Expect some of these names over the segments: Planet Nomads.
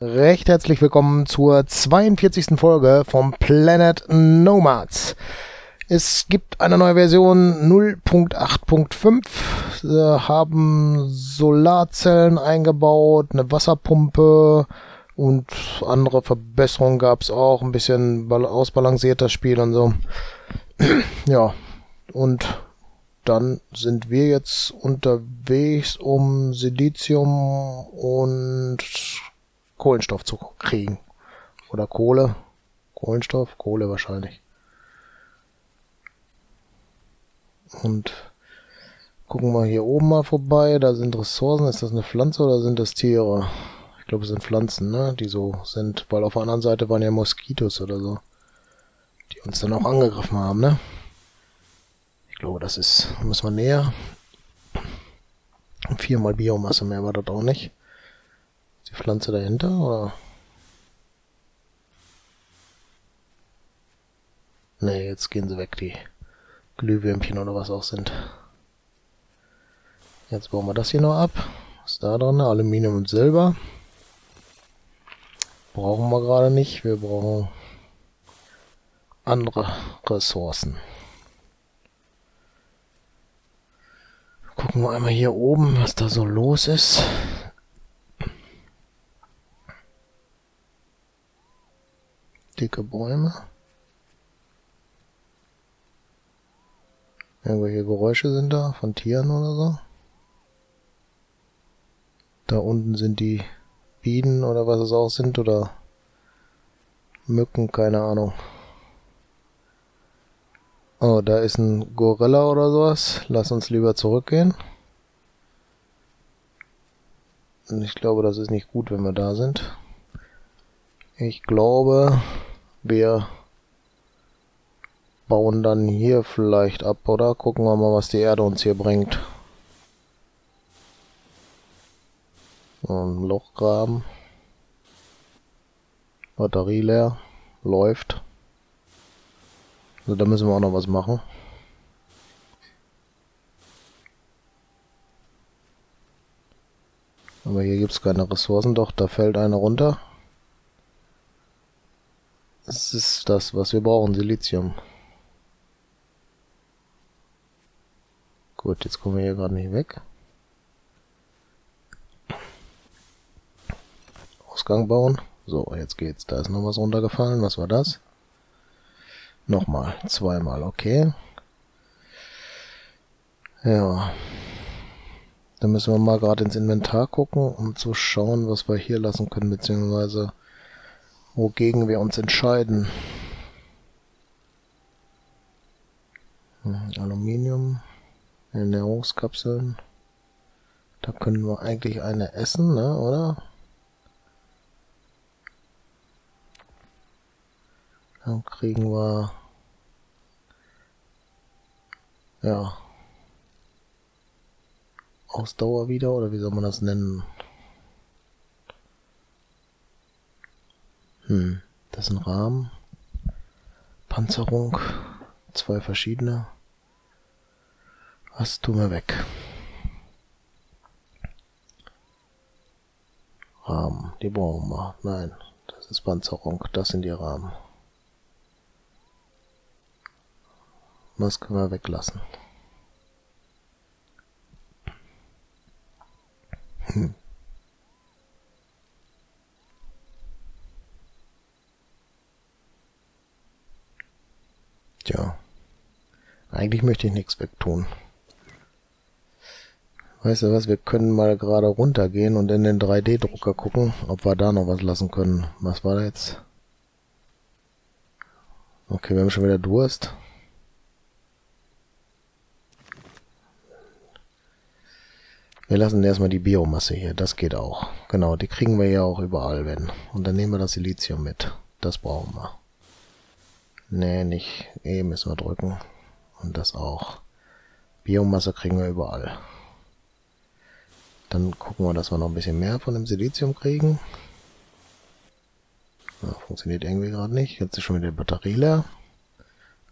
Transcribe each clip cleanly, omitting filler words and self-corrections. Recht herzlich willkommen zur 42. Folge vom Planet Nomads. Es gibt eine neue Version 0.8.5. Sie haben Solarzellen eingebaut, eine Wasserpumpe und andere Verbesserungen gab es auch. Ein bisschen ausbalanciertes Spiel und so. Ja, und dann sind wir jetzt unterwegs, um Silizium und Kohlenstoff zu kriegen. Oder Kohle. Kohlenstoff? Kohle wahrscheinlich. Und gucken wir hier oben mal vorbei. Da sind Ressourcen. Ist das eine Pflanze oder sind das Tiere? Ich glaube, es sind Pflanzen, ne? Die so sind. Weil auf der anderen Seite waren ja Moskitos oder so. Die uns dann auch angegriffen haben, ne? Ich glaube, das ist... Müssen wir näher. 4 mal Biomasse, mehr war das auch nicht. Die Pflanze dahinter, oder? Ne, jetzt gehen sie weg, die Glühwürmchen oder was auch sind. Jetzt bauen wir das hier noch ab. Was ist da drin? Aluminium und Silber. Brauchen wir gerade nicht. Wir brauchen andere Ressourcen. Gucken wir einmal hier oben, was da so los ist. Dicke Bäume. Irgendwelche Geräusche sind da, von Tieren oder so. Da unten sind die Bienen oder was es auch sind, oder Mücken, keine Ahnung. Oh, da ist ein Gorilla oder sowas. Lass uns lieber zurückgehen. Und ich glaube, das ist nicht gut, wenn wir da sind. Ich glaube, wir bauen dann hier vielleicht ab, oder? Gucken wir mal, was die Erde uns hier bringt. So ein Loch graben. Batterie leer. Läuft. Also da müssen wir auch noch was machen. Aber hier gibt es keine Ressourcen. Doch, da fällt eine runter. Das ist das, was wir brauchen, Silizium. Gut, jetzt kommen wir hier gerade nicht weg. Ausgang bauen. So, jetzt geht's. Da ist noch was runtergefallen. Was war das? Nochmal. Zweimal, okay. Ja. Dann müssen wir mal gerade ins Inventar gucken, um zu schauen, was wir hier lassen können, beziehungsweise wogegen wir uns entscheiden. Aluminium, Ernährungskapseln. Da können wir eigentlich eine essen, ne, oder? Dann kriegen wir... Ja. Ausdauer wieder, oder wie soll man das nennen? Das ist ein Rahmen. Panzerung. 2 verschiedene. Was tun wir weg? Rahmen. Die brauchen wir. Nein. Das ist Panzerung. Das sind die Rahmen. Das können wir weglassen. Tja, eigentlich möchte ich nichts wegtun. Weißt du was, wir können mal gerade runtergehen und in den 3D-Drucker gucken, ob wir da noch was lassen können. Was war da jetzt? Okay, wir haben schon wieder Durst. Wir lassen erstmal die Biomasse hier, das geht auch. Genau, die kriegen wir ja auch überall, wenn. Und dann nehmen wir das Silizium mit. Das brauchen wir. Nee, nicht. E müssen wir drücken. Und das auch. Biomasse kriegen wir überall. Dann gucken wir, dass wir noch ein bisschen mehr von dem Silizium kriegen. Ja, funktioniert irgendwie gerade nicht. Jetzt ist schon wieder die Batterie leer.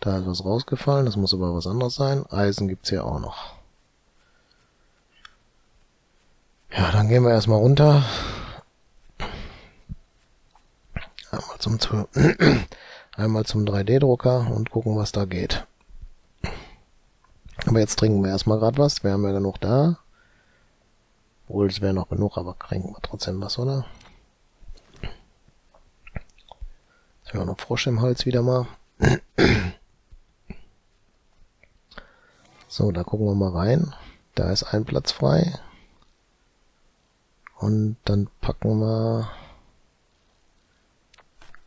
Da ist was rausgefallen. Das muss aber was anderes sein. Eisen gibt es hier auch noch. Ja, dann gehen wir erstmal runter. einmal zum 3D-Drucker und gucken, was da geht. Aber jetzt trinken wir erstmal gerade was. Wir haben ja genug da. Obwohl, es wäre noch genug, aber kriegen wir trotzdem was, oder? Jetzt haben wir noch Frosch im Hals wieder mal. So, da gucken wir mal rein. Da ist ein Platz frei. Und dann packen wir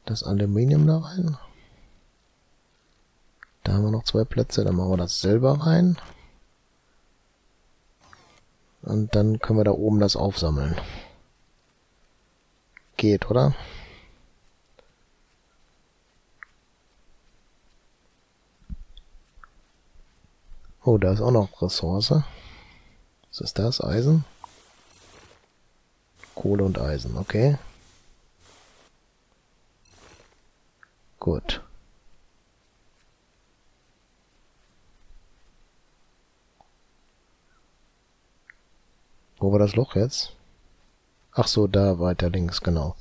das Aluminium da rein. Da haben wir noch zwei Plätze, dann machen wir das Silber rein. Und dann können wir da oben das aufsammeln. Geht, oder? Oh, da ist auch noch Ressource. Was ist das? Eisen? Kohle und Eisen, okay. Gut. Wo war das Loch jetzt? Ach so, da weiter links, genau.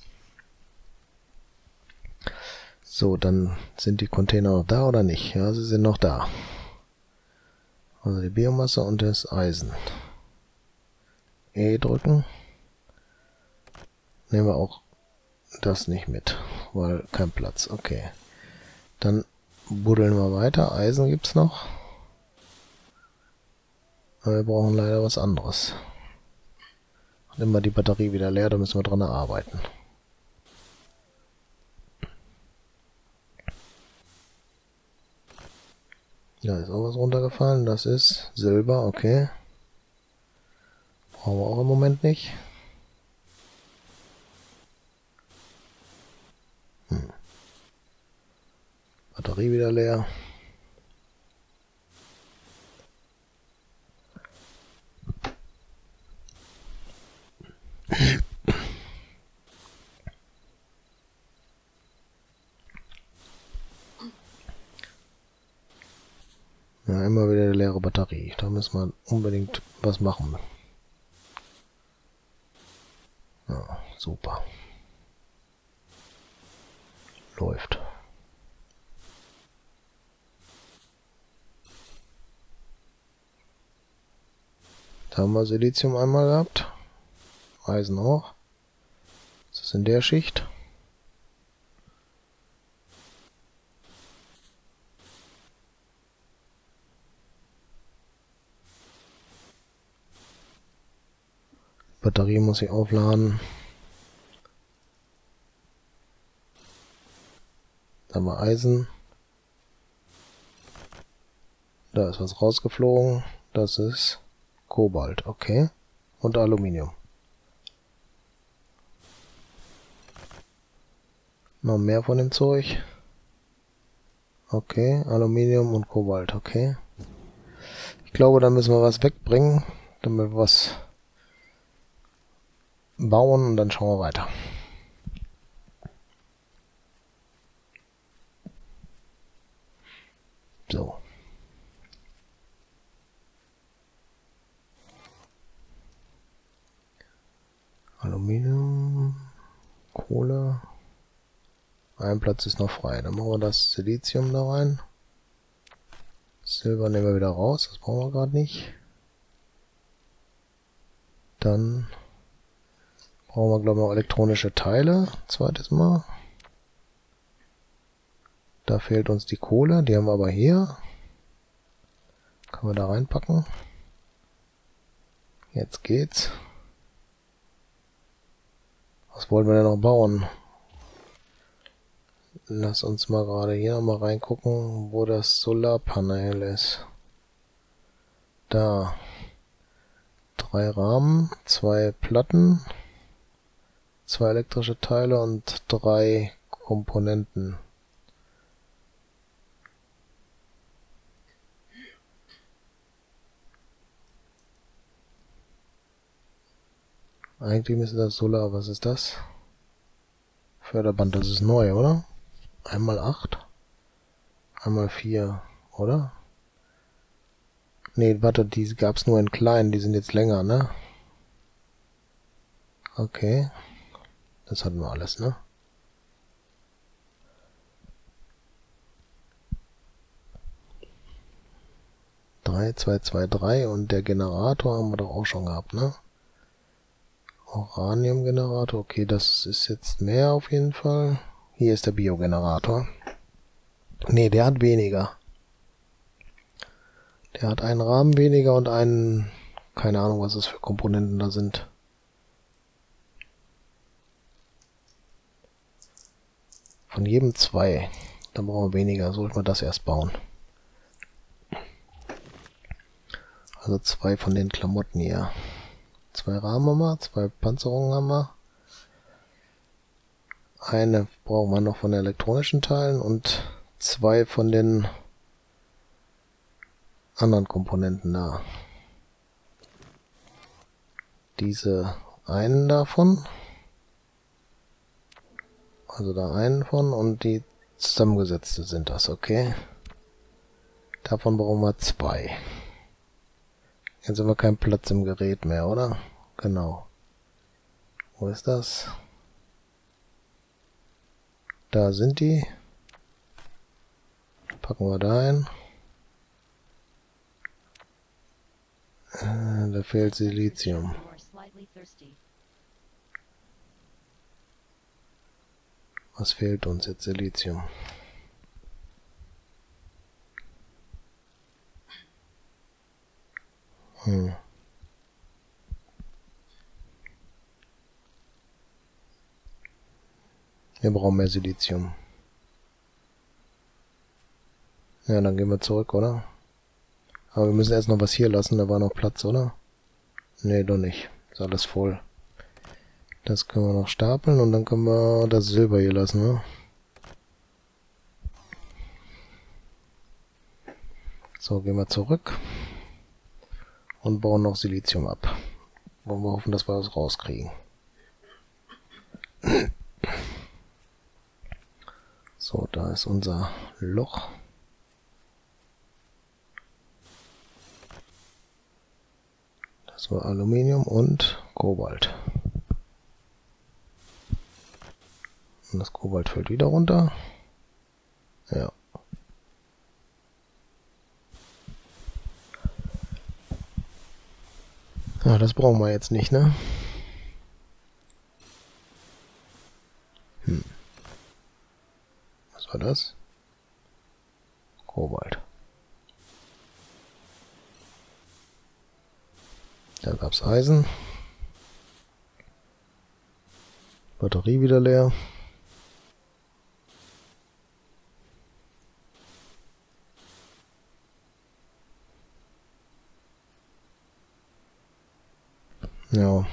So, dann sind die Container noch da oder nicht? Ja, sie sind noch da. Also die Biomasse und das Eisen. E drücken. Nehmen wir auch das nicht mit, weil kein Platz. Okay. Dann buddeln wir weiter. Eisen gibt's noch. Aber wir brauchen leider was anderes. Nehmen wir die Batterie wieder leer, da müssen wir dran arbeiten. Da ist auch was runtergefallen. Das ist Silber, okay. Brauchen wir auch im Moment nicht. Batterie wieder leer. Ja, immer wieder eine leere Batterie. Da müssen wir unbedingt was machen. Ja, super. Läuft. Da haben wir Silizium einmal gehabt. Eisen auch. Ist das in der Schicht? Batterie muss ich aufladen. Da haben wir Eisen. Da ist was rausgeflogen. Das ist Kobalt, okay. Und Aluminium. Noch mehr von dem Zeug. Okay, Aluminium und Kobalt, okay. Ich glaube, da müssen wir was wegbringen, damit wir was bauen und dann schauen wir weiter. So. Aluminium, Kohle. Ein Platz ist noch frei. Dann machen wir das Silizium da rein. Silber nehmen wir wieder raus. Das brauchen wir gerade nicht. Dann brauchen wir, glaube ich, noch elektronische Teile. Zweites Mal. Da fehlt uns die Kohle. Die haben wir aber hier. Können wir da reinpacken. Jetzt geht's. Was wollen wir denn noch bauen? Lass uns mal gerade hier nochmal reingucken, wo das Solarpanel ist. Da. 3 Rahmen, 2 Platten. 2 elektrische Teile und 3 Komponenten. Eigentlich müsste das Solar, was ist das? Förderband, das ist neu, oder? Einmal 8, einmal 4, oder? Ne, warte, die gab es nur in klein, die sind jetzt länger, ne? Okay. Das hatten wir alles, ne? 3223 und der Generator haben wir doch auch schon gehabt, ne? Uraniumgenerator, okay, das ist jetzt mehr auf jeden Fall. Hier ist der Biogenerator. Ne, der hat weniger. Der hat einen Rahmen weniger und einen... Keine Ahnung, was das für Komponenten da sind. Von jedem 2. Dann brauchen wir weniger. So, ich mal das erst bauen. Also 2 von den Klamotten hier. 2 Rahmen haben wir, 2 Panzerungen haben wir. Eine brauchen wir noch von den elektronischen Teilen und 2 von den anderen Komponenten da. Diese einen davon. Also da einen von und die zusammengesetzte sind das, okay. Davon brauchen wir 2. Jetzt haben wir keinen Platz im Gerät mehr, oder? Genau. Wo ist das? Da sind die. Packen wir da ein. Da fehlt Silizium. Was fehlt uns jetzt? Silizium. Wir brauchen mehr Silizium. Ja, dann gehen wir zurück, oder? Aber wir müssen erst noch was hier lassen, da war noch Platz, oder? Ne, doch nicht. Ist alles voll. Das können wir noch stapeln und dann können wir das Silber hier lassen, ne? So, gehen wir zurück. Und bauen noch Silizium ab. Wollen wir hoffen, dass wir das rauskriegen. So, da ist unser Loch. Das war Aluminium und Kobalt. Und das Kobalt fällt wieder runter. Ja. Ja, das brauchen wir jetzt nicht, ne? Was war das? Kobalt. Da gab's Eisen. Batterie wieder leer. Ja.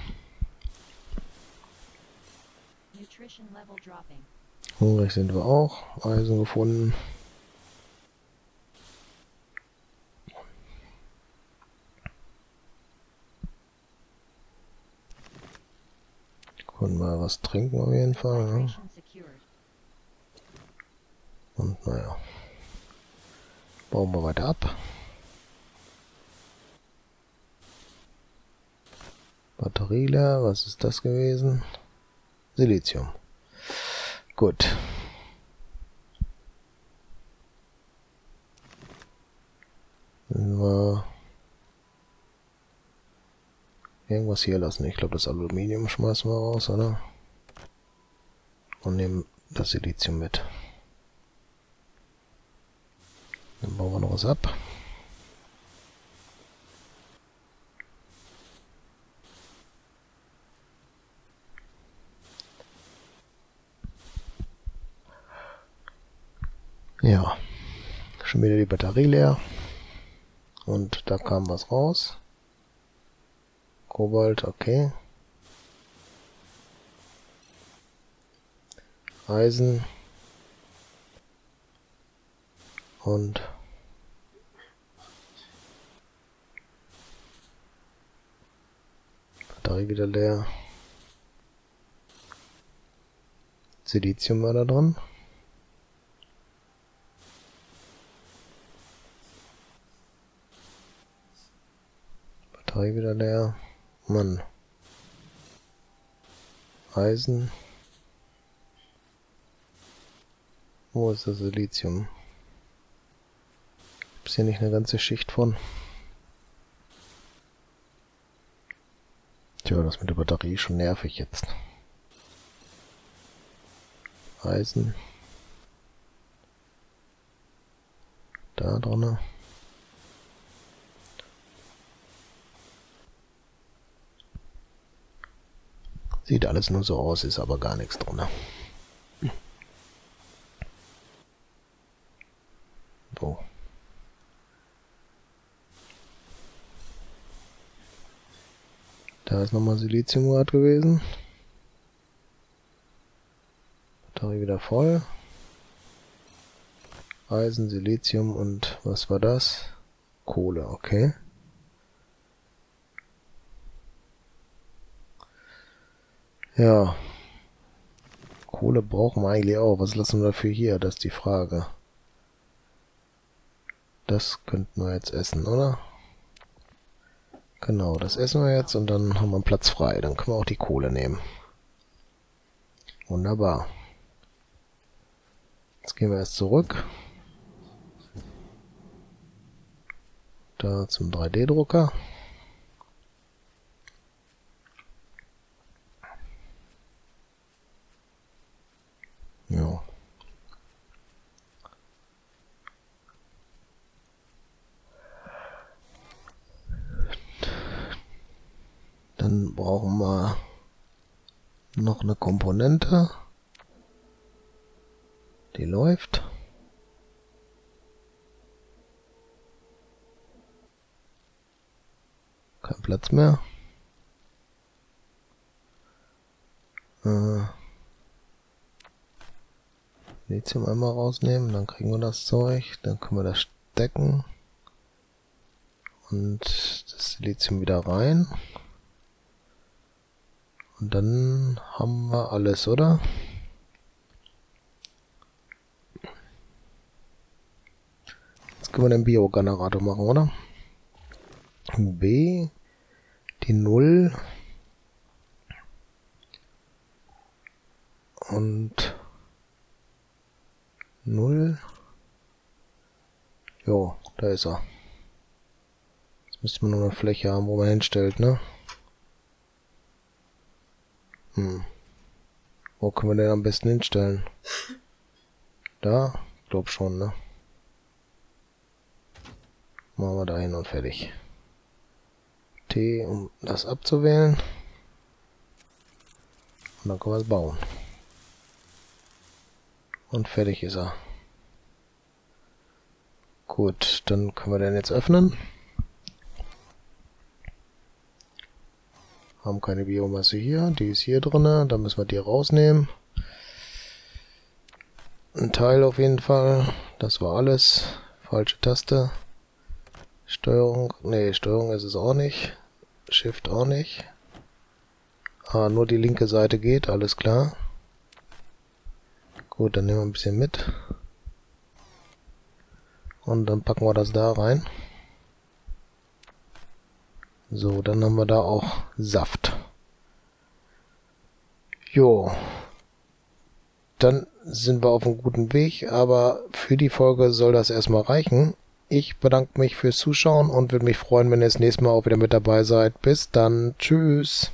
Hungrig sind wir auch. Eisen gefunden. Können wir was trinken auf jeden Fall. Ne? Und naja. Bauen wir weiter ab. Batterie leer, was ist das gewesen? Silizium. Gut. Irgendwas hier lassen. Ich glaube, das Aluminium schmeißen wir raus, oder? Und nehmen das Silizium mit. Dann bauen wir noch was ab. Ja, schon wieder die Batterie leer und da kam was raus. Kobalt, okay. Eisen und Batterie wieder leer. Silizium war da dran. Wieder leer. Mann. Eisen. Wo ist das Silizium? Gibt's hier nicht eine ganze Schicht von? Tja, das mit der Batterie ist schon nervig jetzt. Eisen. Da dran. Sieht alles nur so aus, ist aber gar nichts drin. So. Da ist nochmal Siliziumrad gewesen. Batterie wieder voll. Eisen, Silizium und was war das? Kohle, okay. Ja. Kohle brauchen wir eigentlich auch. Was lassen wir dafür hier? Das ist die Frage. Das könnten wir jetzt essen, oder? Genau, das essen wir jetzt und dann haben wir einen Platz frei. Dann können wir auch die Kohle nehmen. Wunderbar. Jetzt gehen wir erst zurück. Da zum 3D-Drucker. Ja. Dann brauchen wir noch eine Komponente. Die läuft. Kein Platz mehr. Lithium einmal rausnehmen, dann kriegen wir das Zeug, dann können wir das stecken und das Lithium wieder rein. Und dann haben wir alles, oder? Können wir den Biogenerator machen, oder? B, die 0 und 0. Jo, da ist er. Jetzt müsste man noch eine Fläche haben, wo man hinstellt, ne? Hm. Wo können wir den am besten hinstellen? Da? Ich glaube schon, ne? Machen wir da hin und fertig. T, um das abzuwählen. Und dann können wir es bauen. Und fertig ist er. Gut, dann können wir den jetzt öffnen. Haben keine Biomasse hier. Die ist hier drin. Da müssen wir die rausnehmen. Ein Teil auf jeden Fall. Das war alles. Falsche Taste. Steuerung, nee, Steuerung ist es auch nicht. Shift auch nicht. Ah, nur die linke Seite geht, alles klar. Gut, dann nehmen wir ein bisschen mit. Und dann packen wir das da rein. So, dann haben wir da auch Saft. Jo. Dann sind wir auf einem guten Weg, aber für die Folge soll das erstmal reichen. Ich bedanke mich fürs Zuschauen und würde mich freuen, wenn ihr das nächste Mal auch wieder mit dabei seid. Bis dann. Tschüss.